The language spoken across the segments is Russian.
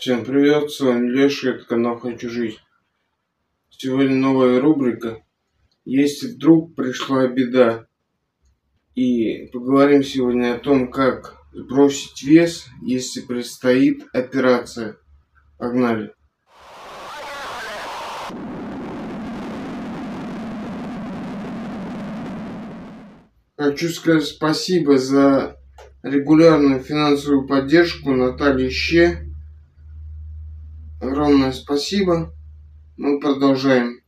Всем привет, с вами Леша, это канал Хочу Жить. Сегодня новая рубрика «Если вдруг пришла беда». И поговорим сегодня о том, как сбросить вес, если предстоит операция. Погнали! Хочу сказать спасибо за регулярную финансовую поддержку Наталье Ще. Огромное спасибо. Мы продолжаем.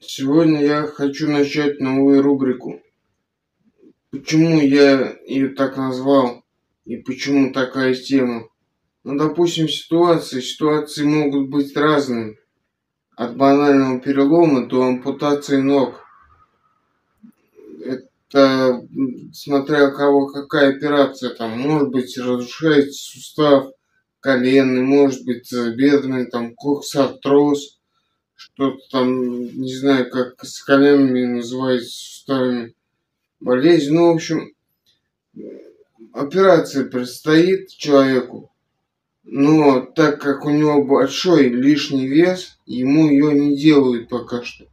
Сегодня я хочу начать новую рубрику. Почему я ее так назвал и почему такая тема? Ну, допустим, ситуации могут быть разными. От банального перелома до ампутации ног. Это смотря у кого какая операция, там может быть разрушается сустав, коленный, может быть бедренный, там коксартроз, что-то там, не знаю, как с коленами называется, суставами, болезнь. Ну, в общем, операция предстоит человеку, но так как у него большой лишний вес, ему ее не делают пока что.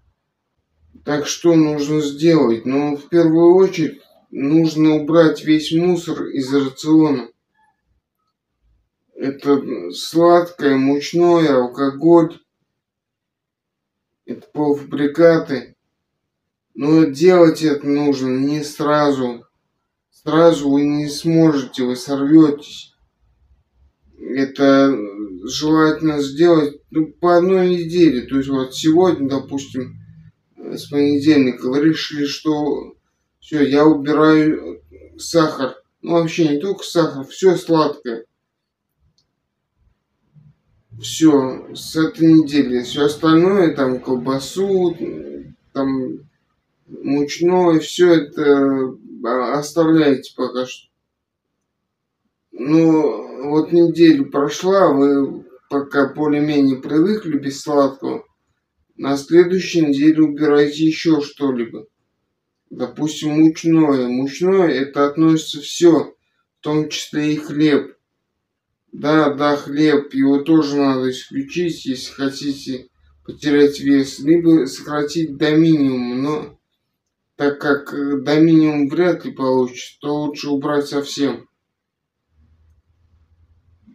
Так что нужно сделать? Ну, в первую очередь, нужно убрать весь мусор из рациона. Это сладкое, мучное, алкоголь, это полуфабрикаты. Но делать это нужно не сразу. Сразу вы не сможете, вы сорветесь. Это желательно сделать по одной неделе. То есть вот сегодня, допустим, с понедельника вы решили, что все, я убираю сахар. Ну, вообще не только сахар, все сладкое. Все, с этой недели. Все остальное, там колбасу, там мучное, все это оставляете пока что. Ну, вот неделю прошла, вы пока более-менее привыкли без сладкого. На следующей неделе убирайте еще что-либо. Допустим, мучное. Мучное это относится все, в том числе и хлеб. Да, хлеб. Его тоже надо исключить, если хотите потерять вес. Либо сократить до минимума. Но так как до минимума вряд ли получится, то лучше убрать совсем.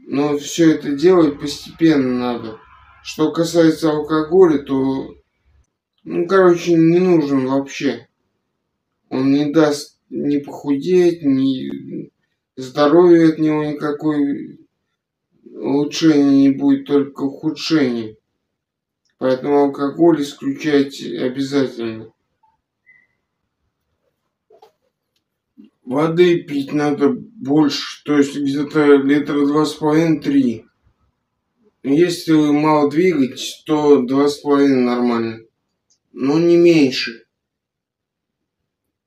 Но все это делать постепенно надо. Что касается алкоголя, то, ну, короче, не нужен вообще. Он не даст ни похудеть, ни здоровья от него никакой улучшения не будет, только ухудшений. Поэтому алкоголь исключайте обязательно. Воды пить надо больше, то есть где-то литра 2,5-3. Если вы мало двигаетесь, то 2,5 нормально, но не меньше.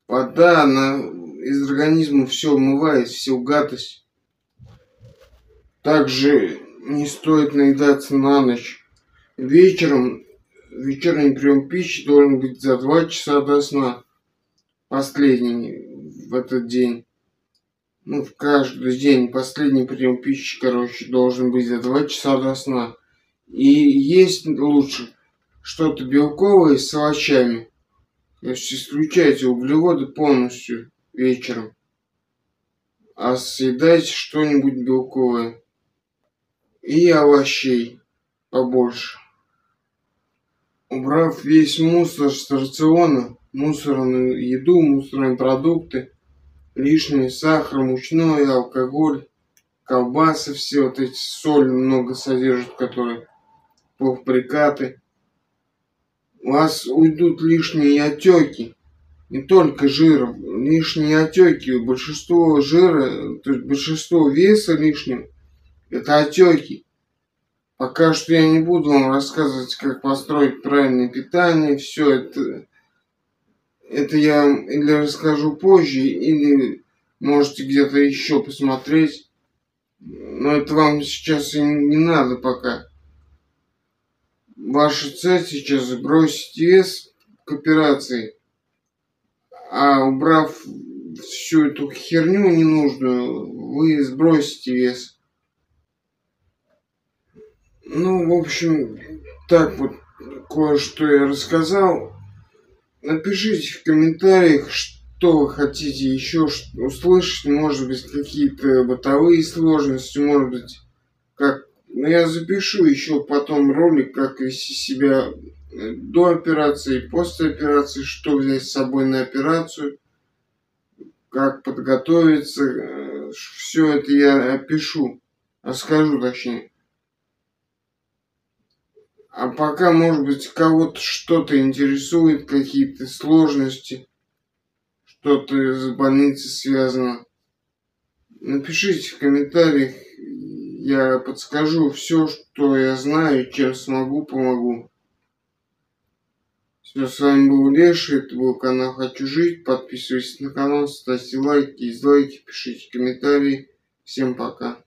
Вода, она из организма все умывает, всю гадость. Также не стоит наедаться на ночь. Вечером, вечерний прием пищи должен быть за 2 часа до сна. Последний в этот день. Ну, в каждый день последний прием пищи, короче, должен быть за 2 часа до сна. И есть лучше что-то белковое с овощами. То есть исключайте углеводы полностью вечером. А съедайте что-нибудь белковое. И овощей побольше. Убрав весь мусор с рациона, мусорную еду, мусорные продукты, лишний сахар, мучной, алкоголь, колбасы, все вот эти, соль много содержат, которые полуфабрикаты. У вас уйдут лишние отеки, не только жира, лишние отеки. Большинство жира, то есть большинство веса лишнего, это отеки. Пока что я не буду вам рассказывать, как построить правильное питание, все это. Это я или расскажу позже, или можете где-то еще посмотреть. Но это вам сейчас и не надо пока. Ваша цель сейчас сбросить вес к операции. А убрав всю эту херню ненужную, вы сбросите вес. Ну, в общем, так вот кое-что я рассказал. Напишите в комментариях, что вы хотите еще услышать. Может быть, какие-то бытовые сложности, может быть, как... Но я запишу еще потом ролик, как вести себя до операции, после операции, что взять с собой на операцию, как подготовиться. Все это я опишу, расскажу точнее. А пока, может быть, кого-то что-то интересует, какие-то сложности, что-то с больницей связано. Напишите в комментариях. Я подскажу все, что я знаю, чем смогу, помогу. Все, с вами был Леша, это был канал Хочу Жить. Подписывайтесь на канал, ставьте лайки, дизлайки, пишите комментарии. Всем пока.